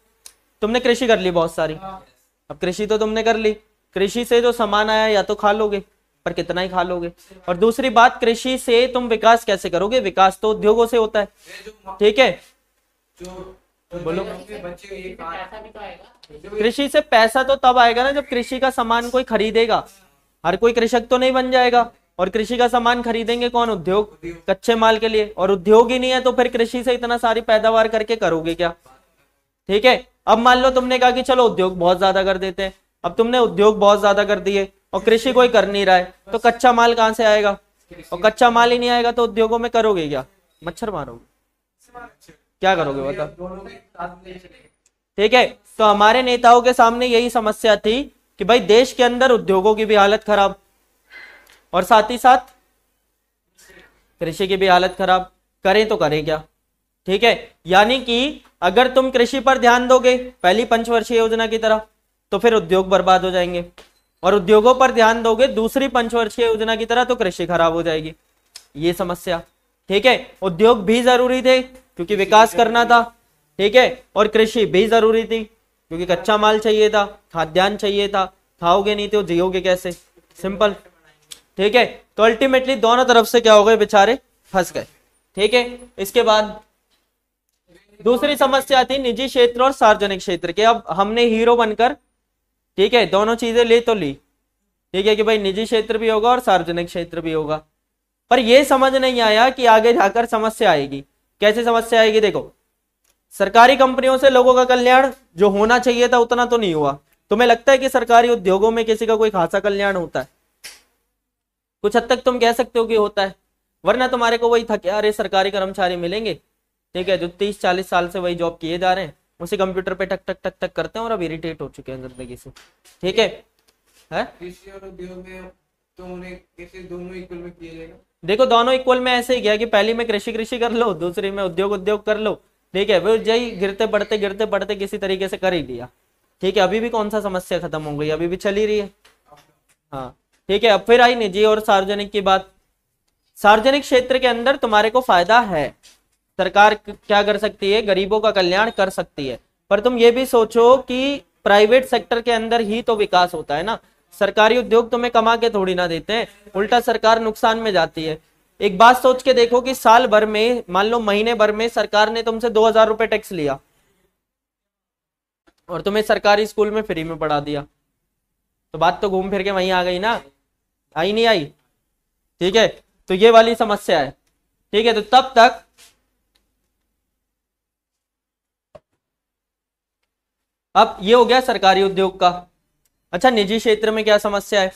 तुमने कृषि कर ली बहुत सारी, अब कृषि तो तुमने कर ली, कृषि से जो सामान आया या तो खा लोगे पर कितना ही खा लोगे, और दूसरी बात कृषि से तुम विकास कैसे करोगे, विकास तो उद्योगों से होता है। ठीक है, बोलो। कृषि से पैसा तो तब आएगा ना जब कृषि का सामान कोई खरीदेगा, हर कोई कृषक तो नहीं बन जाएगा, और कृषि का सामान खरीदेंगे कौन, उद्योग कच्चे माल के लिए, और उद्योग ही नहीं है तो फिर कृषि से इतना सारी पैदावार करके करोगे क्या। ठीक है, अब मान लो तुमने कहा कि चलो उद्योग बहुत ज्यादा कर देते हैं, अब तुमने उद्योग बहुत ज्यादा कर दिए और कृषि कोई कर नहीं रहा है तो कच्चा माल कहाँ से आएगा, और कच्चा माल ही नहीं आएगा तो उद्योगों में करोगे क्या, मच्छर मारोगे, क्या करोगे बताओ। ठीक है, तो हमारे नेताओं के सामने यही समस्या थी कि भाई देश के अंदर उद्योगों की भी हालत खराब और साथ ही साथ कृषि की भी हालत खराब, करें तो करें क्या। ठीक है, यानी कि अगर तुम कृषि पर ध्यान दोगे पहली पंचवर्षीय योजना की तरह तो फिर उद्योग बर्बाद हो जाएंगे, और उद्योगों पर ध्यान दोगे दूसरी पंचवर्षीय योजना की तरह तो कृषि खराब हो जाएगी, ये समस्या। ठीक है, उद्योग भी जरूरी थे क्योंकि विकास करना था, ठीक है, और कृषि भी जरूरी थी क्योंकि कच्चा माल चाहिए था, खाद्यान्न चाहिए था, खाओगे नहीं तो जियोगे कैसे, सिंपल। ठीक है, तो अल्टीमेटली दोनों तरफ से क्या हो गए, बेचारे फंस गए। ठीक है, इसके बाद दूसरी समस्या थी निजी क्षेत्र और सार्वजनिक क्षेत्र के। अब हमने हीरो बनकर ठीक है दोनों चीजें ले तो ली, ठीक है कि भाई निजी क्षेत्र भी होगा और सार्वजनिक क्षेत्र भी होगा, पर यह समझ नहीं आया कि आगे जाकर समस्या आएगी। कैसे समस्या आएगी, देखो सरकारी कंपनियों से लोगों का कल्याण जो होना चाहिए था उतना तो नहीं हुआ। तुम्हें लगता है कि सरकारी उद्योगों में किसी का कोई खासा कल्याण होता है, कुछ हद तक तुम कह सकते हो कि होता है, वरना तुम्हारे को वही थके अरे सरकारी कर्मचारी मिलेंगे, ठीक है, जो तीस चालीस साल से वही जॉब किए जा रहे हैं, उसी कंप्यूटर पे टक टक टक टक करते हैं और अब इरिटेट हो चुके हैं जिंदगी से। ठीक है, है? कृषि और उद्योग में तो उन्हें कैसे दोनों इक्वल में किया जाएगा। देखो दोनों इक्वल में ऐसे ही गया कि पहली में कृषि कृषि कर लो, दूसरी में उद्योग उद्योग कर लो। ठीक है, वो जय गिरते बढ़ते गिरते बढ़ते किसी तरीके से कर ही लिया। ठीक है, अभी भी कौन सा समस्या खत्म हो गई, अभी भी चल ही रही है। हाँ ठीक है, अब फिर आई निजी और सार्वजनिक की बात। सार्वजनिक क्षेत्र के अंदर तुम्हारे को फायदा है, सरकार क्या कर सकती है, गरीबों का कल्याण कर सकती है, पर तुम ये भी सोचो कि प्राइवेट सेक्टर के अंदर ही तो विकास होता है ना, सरकारी उद्योग तुम्हें कमा के थोड़ी ना देते हैं, उल्टा सरकार नुकसान में जाती है। एक बात सोच के देखो कि साल भर में मान लो महीने भर में सरकार ने तुमसे दो हजार रुपए टैक्स लिया और तुम्हें सरकारी स्कूल में फ्री में पढ़ा दिया, तो बात तो घूम फिर के वहीं आ गई ना, आई नहीं आई। ठीक है, तो ये वाली समस्या है। ठीक है, तो तब तक अब ये हो गया सरकारी उद्योग का। अच्छा, निजी क्षेत्र में क्या समस्या है,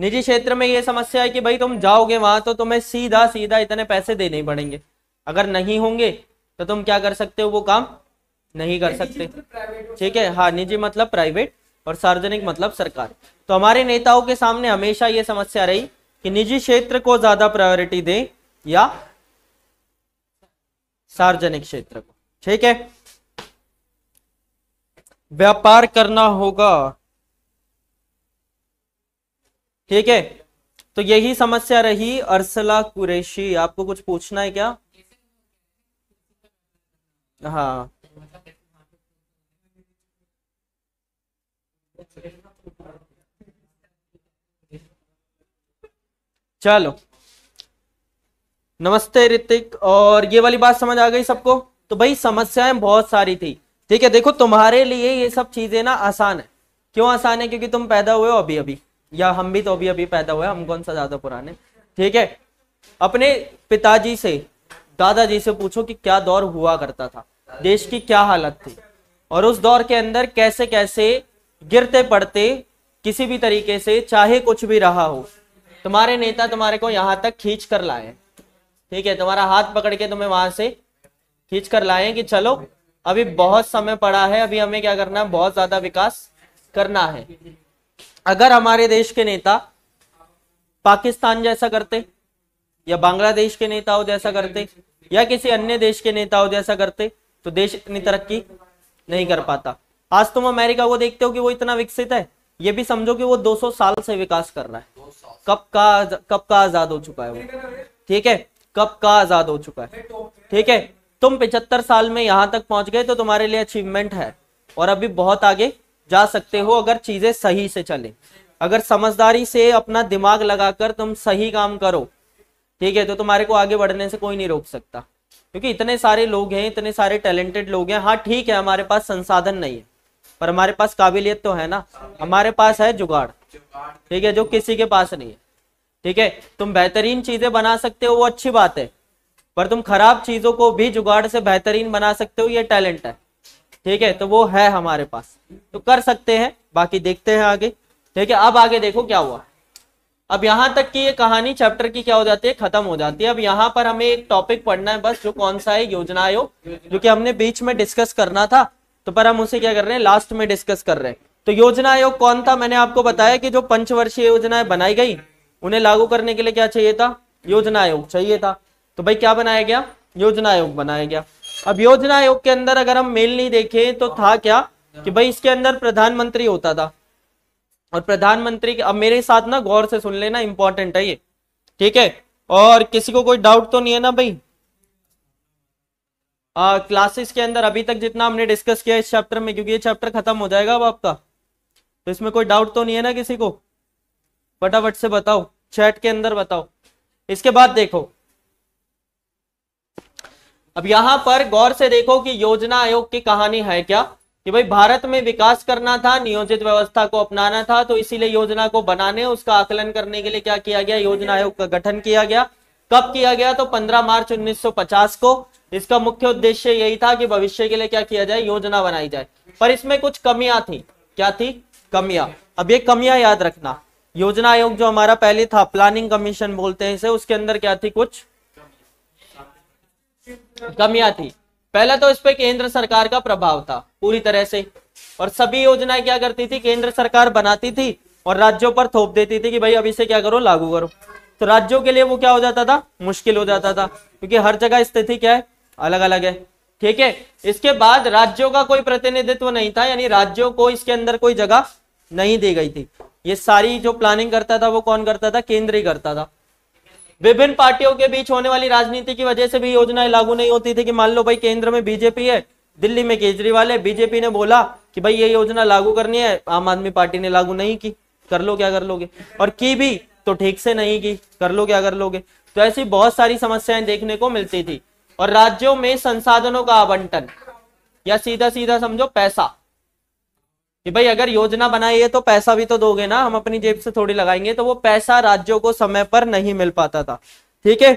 निजी क्षेत्र में ये समस्या है कि भाई तुम जाओगे वहां तो तुम्हें सीधा सीधा इतने पैसे देने पड़ेंगे, अगर नहीं होंगे तो तुम क्या कर सकते हो, वो काम नहीं कर सकते। ठीक है, हाँ निजी मतलब प्राइवेट और सार्वजनिक मतलब सरकार। तो हमारे नेताओं के सामने हमेशा ये समस्या रही कि निजी क्षेत्र को ज्यादा प्रायोरिटी दें या सार्वजनिक क्षेत्र को। ठीक है, व्यापार करना होगा। ठीक है, तो यही समस्या रही। अरसला कुरैशी, आपको कुछ पूछना है क्या। हाँ चलो, नमस्ते ऋतिक। और ये वाली बात समझ आ गई सबको। तो भाई समस्याएं बहुत सारी थी। ठीक है, देखो तुम्हारे लिए ये सब चीजें ना आसान है। क्यों आसान है, क्योंकि तुम पैदा हुए हो अभी अभी, या हम भी तो अभी अभी पैदा हुए, हम कौन सा ज्यादा पुराने। ठीक है, अपने पिताजी से दादाजी से पूछो कि क्या दौर हुआ करता था, देश की क्या हालत थी, और उस दौर के अंदर कैसे कैसे गिरते पड़ते किसी भी तरीके से चाहे कुछ भी रहा हो, तुम्हारे नेता तुम्हारे को यहाँ तक खींच कर लाए। ठीक है, तुम्हारा हाथ पकड़ के तुम्हें वहां से खींच कर लाए कि चलो अभी बहुत समय पड़ा है, अभी हमें क्या करना है, बहुत ज्यादा विकास करना है। अगर हमारे देश के नेता पाकिस्तान जैसा करते या बांग्लादेश के नेताओं जैसा करते या किसी अन्य देश के नेताओं जैसा करते तो देश इतनी तरक्की नहीं कर पाता। आज तुम अमेरिका को देखते हो कि वो इतना विकसित है, ये भी समझो कि वो दो सौ साल से विकास कर रहा है। कब का कब का आजाद हो चुका है वो, ठीक है, कब का आजाद हो चुका है, ठीक है। तुम पिछहत्तर साल में यहाँ तक पहुंच गए तो तुम्हारे लिए अचीवमेंट है और अभी बहुत आगे जा सकते हो अगर चीजें सही से चले, अगर समझदारी से अपना दिमाग लगाकर तुम सही काम करो, ठीक है, तो तुम्हारे को आगे बढ़ने से कोई नहीं रोक सकता, क्योंकि इतने सारे लोग हैं, इतने सारे टैलेंटेड लोग हैं। हाँ ठीक है, हमारे पास संसाधन नहीं है, पर हमारे पास काबिलियत तो है ना, हमारे पास है जुगाड़, ठीक है, जो किसी के पास नहीं है, ठीक है। तुम बेहतरीन चीजें बना सकते हो, वो अच्छी बात है, पर तुम खराब चीजों को भी जुगाड़ से बेहतरीन बना सकते हो, ये टैलेंट है, ठीक है, तो वो है हमारे पास, तो कर सकते हैं। बाकी देखते हैं आगे, ठीक है। अब आगे देखो क्या हुआ। अब यहाँ तक कि ये कहानी चैप्टर की क्या हो जाती है, खत्म हो जाती है। अब यहाँ पर हमें एक टॉपिक पढ़ना है बस, जो कौन सा है, योजना आयोग, जो कि हमने बीच में डिस्कस करना था, तो पर हम उसे क्या कर रहे हैं, लास्ट में डिस्कस कर रहे हैं। तो योजना आयोग कौन था, मैंने आपको बताया कि जो पंचवर्षीय योजनाएं बनाई गई उन्हें लागू करने के लिए क्या चाहिए था, योजना आयोग चाहिए था। तो भाई क्या बनाया गया, योजना आयोग बनाया गया। अब योजना आयोग के अंदर अगर हम मेल नहीं देखें तो था क्या कि भाई इसके अंदर प्रधानमंत्री होता था, और प्रधानमंत्री, अब मेरे साथ ना गौर से सुन लेना, इंपॉर्टेंट है ये, ठीक है, और किसी को कोई डाउट तो नहीं है ना भाई। आ, क्लासेस के अंदर अभी तक जितना हमने डिस्कस किया इस चैप्टर में, क्योंकि ये चैप्टर खत्म हो जाएगा अब आपका, तो इसमें कोई डाउट तो नहीं है ना किसी को, फटाफट से बताओ, चैट के अंदर बताओ। इसके बाद देखो, अब यहां पर गौर से देखो कि योजना आयोग की कहानी है क्या कि भाई भारत में विकास करना था, नियोजित व्यवस्था को अपनाना था, तो इसीलिए योजना को बनाने, उसका आकलन करने के लिए क्या किया गया, योजना आयोग का गठन किया गया। कब किया गया, तो पंद्रह मार्च उन्नीस सौ पचास को। इसका मुख्य उद्देश्य यही था कि भविष्य के लिए क्या किया जाए, योजना बनाई जाए। पर इसमें कुछ कमियां थी, क्या थी, कमियां। अब ये कमियां याद रखना। योजना आयोग जो हमारा पहले था, प्लानिंग कमीशन बोलते हैं इसे, उसके अंदर क्या थी, कुछ कमियां थी। पहला तो इस पे केंद्र सरकार का प्रभाव था पूरी तरह से, और सभी योजनाएं क्या करती थी, केंद्र सरकार बनाती थी और राज्यों पर थोप देती थी कि भाई अब इसे क्या करो, लागू करो। तो राज्यों के लिए वो क्या हो जाता था, मुश्किल हो जाता था, क्योंकि हर जगह स्थिति क्या है, अलग अलग है, ठीक है। इसके बाद राज्यों का कोई प्रतिनिधित्व नहीं था, यानी राज्यों को इसके अंदर कोई जगह नहीं दी गई थी। ये सारी जो प्लानिंग करता था वो कौन करता था, केंद्र ही करता था। विभिन्न पार्टियों के बीच होने वाली राजनीति की वजह से भी योजनाएं लागू नहीं होती थी, कि मान लो भाई केंद्र में बीजेपी है, दिल्ली में केजरीवाल है, बीजेपी ने बोला कि भाई ये योजना लागू करनी है, आम आदमी पार्टी ने लागू नहीं की, कर लो क्या कर लोगे, और की भी तो ठीक से नहीं की, कर लो क्या कर लोगे। तो ऐसी बहुत सारी समस्याएं देखने को मिलती थी। और राज्यों में संसाधनों का आवंटन, या सीधा सीधा समझो पैसा, कि भाई अगर योजना बनाई है तो पैसा भी तो दोगे ना, हम अपनी जेब से थोड़ी लगाएंगे, तो वो पैसा राज्यों को समय पर नहीं मिल पाता था, ठीक है।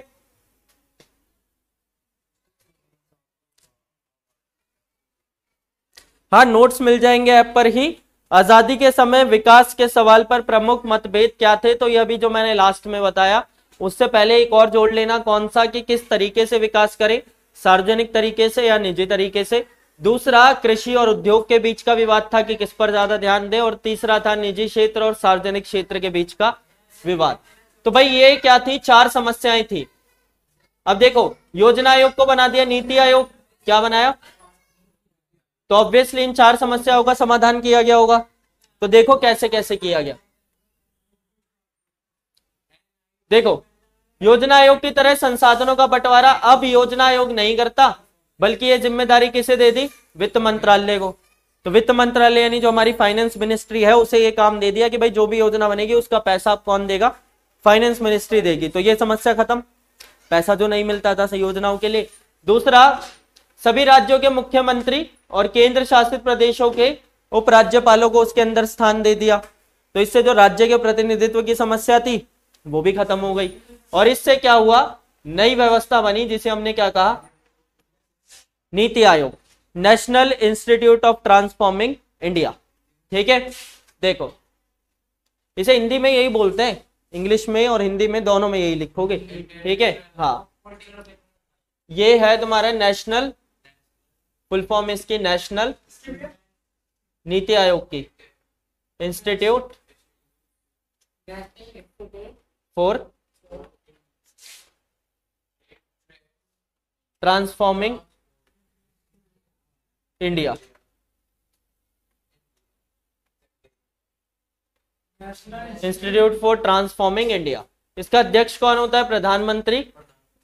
हाँ, नोट्स मिल जाएंगे ऐप पर ही। आजादी के समय विकास के सवाल पर प्रमुख मतभेद क्या थे, तो यह भी जो मैंने लास्ट में बताया, उससे पहले एक और जोड़ लेना, कौन सा, कि किस तरीके से विकास करें, सार्वजनिक तरीके से या निजी तरीके से। दूसरा, कृषि और उद्योग के बीच का विवाद था कि किस पर ज्यादा ध्यान दें, और तीसरा था निजी क्षेत्र और सार्वजनिक क्षेत्र के बीच का विवाद। तो भाई ये क्या थी, चार समस्याएं थी। अब देखो, योजना आयोग को बना दिया नीति आयोग, क्या बनाया, तो ऑब्वियसली इन चार समस्याओं का समाधान किया गया होगा। तो देखो कैसे कैसे किया गया। देखो, योजना आयोग की तरह संसाधनों का बंटवारा अब योजना आयोग नहीं करता, बल्कि ये जिम्मेदारी किसे दे दी, वित्त मंत्रालय को। तो वित्त मंत्रालय यानी जो हमारी फाइनेंस मिनिस्ट्री है, उसे ये काम दे दिया कि भाई जो भी योजना बनेगी उसका पैसा आप कौन देगा, फाइनेंस मिनिस्ट्री देगी। तो ये समस्या खत्म, पैसा जो नहीं मिलता था योजनाओं के लिए। दूसरा, सभी राज्यों के मुख्यमंत्री और केंद्र शासित प्रदेशों के उपराज्यपालों को उसके अंदर स्थान दे दिया, तो इससे जो राज्य के प्रतिनिधित्व की समस्या थी वो भी खत्म हो गई। और इससे क्या हुआ, नई व्यवस्था बनी जिसे हमने क्या कहा, Niti Aayog, national institute of transforming India, ठीक है। देखो, इसे हिंदी में यही बोलते हैं, इंग्लिश में और हिंदी में दोनों में यही लिखोगे, ठीक है। हाँ, ये है तुम्हारा नेशनल, फुल फॉर्म इसकी नेशनल नीति आयोग की, institute for transforming India, institute for transforming India. इसका अध्यक्ष कौन होता है? प्रधानमंत्री।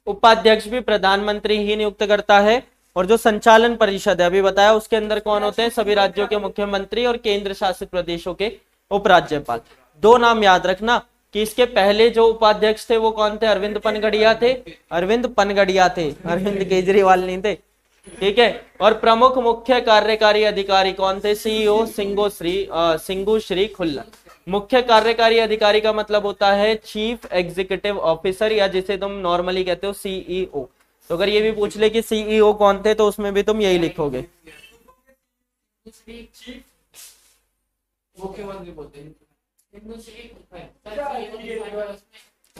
उपाध्यक्ष भी प्रधानमंत्री ही नियुक्त करता है। और जो संचालन परिषद है अभी बताया, उसके अंदर कौन होते हैं? सभी राज्यों के मुख्यमंत्री और केंद्र शासित प्रदेशों के उपराज्यपाल। दो नाम याद रखना कि इसके पहले जो उपाध्यक्ष थे वो कौन थे? अरविंद पनगड़िया थे, अरविंद पनगड़िया थे, अरविंद केजरीवाल नहीं थे, ठीक है। और प्रमुख मुख्य कार्यकारी अधिकारी कौन थे? सीईओ सिंगो श्री सिंगू श्री खुल्लर। मुख्य कार्यकारी अधिकारी का मतलब होता है चीफ एग्जीक्यूटिव ऑफिसर, या जिसे तुम नॉर्मली कहते हो सीईओ। तो अगर ये भी पूछ ले कि सीईओ कौन थे तो उसमें भी तुम यही लिखोगे।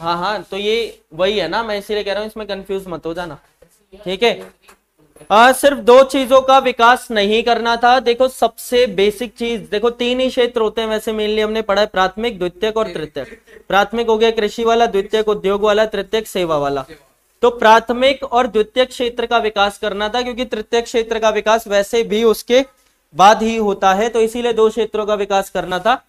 हाँ हाँ, तो ये वही है ना, मैं इसीलिए कह रहा हूँ, इसमें कंफ्यूज मत हो जाना, ठीक है। आ, सिर्फ दो चीजों का विकास नहीं करना था। देखो सबसे बेसिक चीज, देखो तीन ही क्षेत्र होते हैं वैसे मेनली, हमने पढ़ा है प्राथमिक, द्वितीयक और तृतीयक। प्राथमिक हो गया कृषि वाला, द्वितीयक उद्योग वाला, तृतीयक सेवा वाला। तो प्राथमिक और द्वितीयक क्षेत्र का विकास करना था, क्योंकि तृतीयक क्षेत्र का विकास वैसे भी उसके बाद ही होता है, तो इसीलिए दो क्षेत्रों का विकास करना था।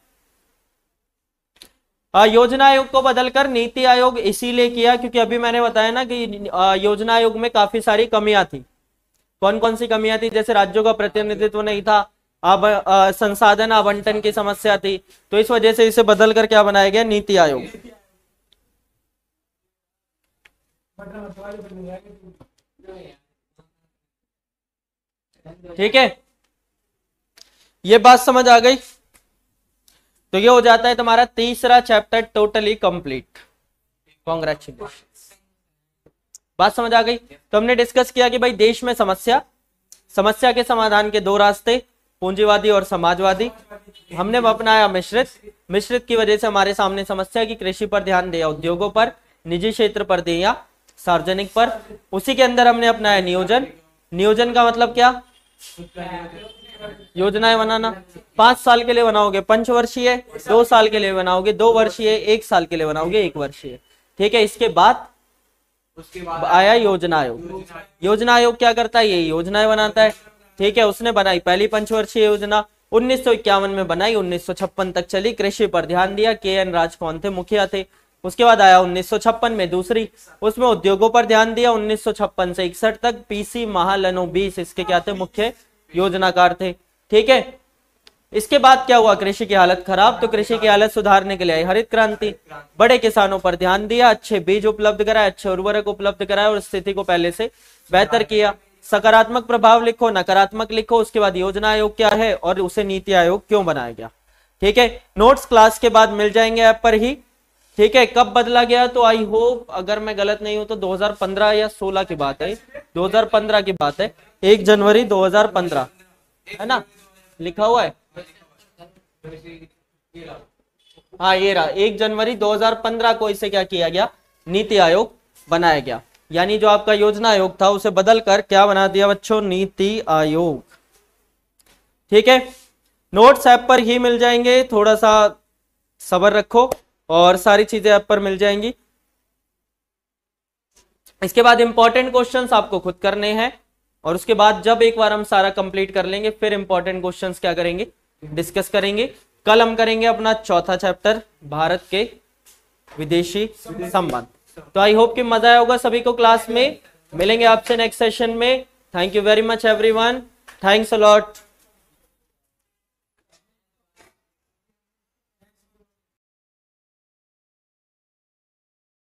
योजना आयोग को बदलकर नीति आयोग इसीलिए किया क्योंकि अभी मैंने बताया ना कि योजना आयोग में काफी सारी कमियां थी। कौन कौन सी कमियां थी? जैसे राज्यों का प्रतिनिधित्व नहीं था, अब आ, संसाधन आवंटन की समस्या थी, तो इस वजह से इसे बदल कर क्या बनाया गया? नीति आयोग। ठीक है, ये बात समझ आ गई। तो ये हो जाता है तुम्हारा तीसरा चैप्टर टोटली कंप्लीट। कांग्रेचुलेशन। बात समझ आ गई। तो हमने डिस्कस किया कि भाई देश में समस्या, समस्या के समाधान के दो रास्ते, पूंजीवादी और समाजवादी। हमने अपनाया मिश्रित, मिश्रित की वजह से हमारे सामने समस्या की कृषि पर ध्यान दिया, उद्योगों पर, निजी क्षेत्र पर दिया, सार्वजनिक पर। उसी के अंदर हमने अपनाया नियोजन। नियोजन का मतलब क्या? योजनाएं बनाना। पांच साल के लिए बनाओगे पंचवर्षीय, दो साल के लिए बनाओगे दो वर्षीय, एक साल के लिए बनाओगे एक वर्षीय, ठीक है। इसके बाद उसके बाद आया योजना आयोग। योजना आयोग क्या करता है? ये योजनाएं बनाता है, ठीक है। उसने बनाई पहली पंचवर्षीय योजना उन्नीस सौ इक्यावन में बनाई, उन्नीस सौ छप्पन तक चली। कृषि पर ध्यान दिया, के एन राज कौन थे? मुखिया थे। उसके बाद आया उन्नीस सौ छप्पन में दूसरी, उसमें उद्योगों पर ध्यान दिया। उन्नीस सौ छप्पन से इकसठ तक पीसी महालनोबिस इसके क्या थे? मुख्य योजनाकार थे, ठीक है। इसके बाद क्या हुआ? कृषि की हालत खराब, तो कृषि की हालत सुधारने के लिए आई हरित क्रांति। बड़े किसानों पर ध्यान दिया, अच्छे बीज उपलब्ध कराए, अच्छे उर्वरक उपलब्ध कराए और स्थिति को पहले से बेहतर किया। सकारात्मक प्रभाव लिखो, नकारात्मक लिखो। उसके बाद योजना आयोग क्या है और उसे नीति आयोग क्यों बनाया गया, ठीक है। नोट्स क्लास के बाद मिल जाएंगे ऐप पर ही, ठीक है। कब बदला गया? तो आई होप, अगर मैं गलत नहीं हूं तो दो हज़ार पंद्रह या सोलह की बात है, दो हज़ार पंद्रह की बात है, एक जनवरी दो हज़ार पंद्रह है ना, लिखा हुआ है। हाँ ये रहा, एक जनवरी दो हज़ार पंद्रह को इसे क्या किया गया? नीति आयोग बनाया गया। यानी जो आपका योजना आयोग था उसे बदलकर क्या बना दिया बच्चों? नीति आयोग, ठीक है। नोट्स ऐप पर ही मिल जाएंगे, थोड़ा सा सब्र रखो और सारी चीजें ऐप पर मिल जाएंगी। इसके बाद इंपॉर्टेंट क्वेश्चंस आपको खुद करने हैं, और उसके बाद जब एक बार हम सारा कंप्लीट कर लेंगे फिर इंपॉर्टेंट क्वेश्चंस क्या करेंगे? डिस्कस करेंगे। कल हम करेंगे अपना चौथा चैप्टर, भारत के विदेशी संबंध। तो आई होप कि मजा आया होगा सभी को क्लास में। मिलेंगे आपसे नेक्स्ट सेशन में। Thank you very much everyone, thanks a lot.